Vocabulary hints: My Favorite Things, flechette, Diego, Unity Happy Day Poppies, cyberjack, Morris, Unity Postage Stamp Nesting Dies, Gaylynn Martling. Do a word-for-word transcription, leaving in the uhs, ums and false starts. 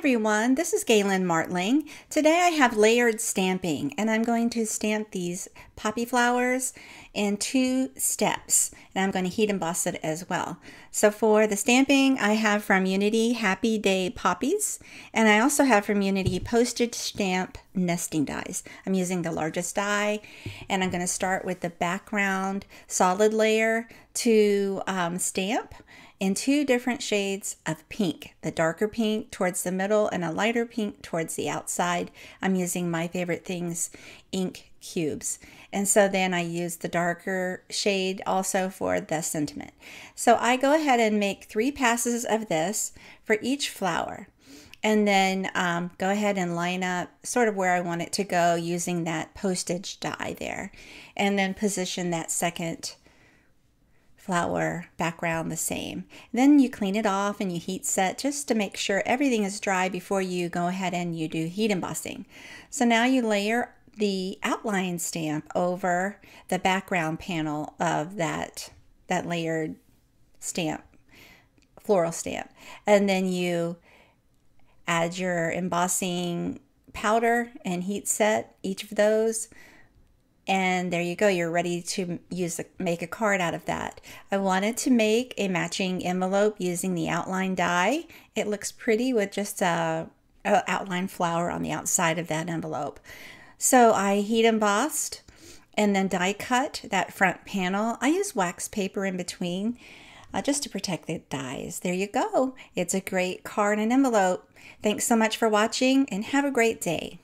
everyone, this is Gaylynn Martling. Today I have layered stamping and I'm going to stamp these poppy flowers in two steps and I'm going to heat emboss it as well. So for the stamping I have from Unity Happy Day Poppies and I also have from Unity Postage Stamp Nesting Dies. I'm using the largest die and I'm going to start with the background solid layer to um, stamp in two different shades of pink, the darker pink towards the middle and a lighter pink towards the outside. I'm using My Favorite Things ink cubes. And so then I use the darker shade also for the sentiment. So I go ahead and make three passes of this for each flower. And then um, go ahead and line up sort of where I want it to go using that postage die there. And then position that second flower background the same. Then you clean it off and you heat set just to make sure everything is dry before you go ahead and you do heat embossing. So now you layer the outline stamp over the background panel of that, that layered stamp, floral stamp. And then you add your embossing powder and heat set each of those. And there you go, you're ready to use a, make a card out of that. I wanted to make a matching envelope using the outline die. It looks pretty with just a, a outline flower on the outside of that envelope. So I heat embossed and then die cut that front panel. I use wax paper in between uh, just to protect the dies. There you go. It's a great card and envelope. Thanks so much for watching and have a great day.